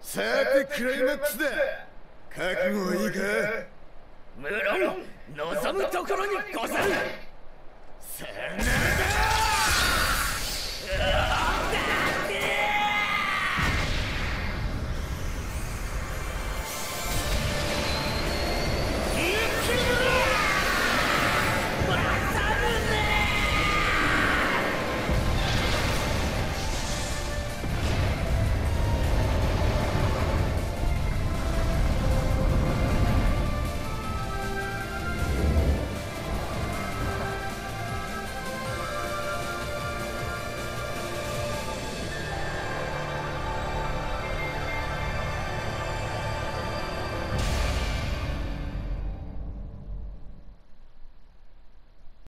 さてクライマックスだ。覚悟はいいか？無論望むところにござる。さあな。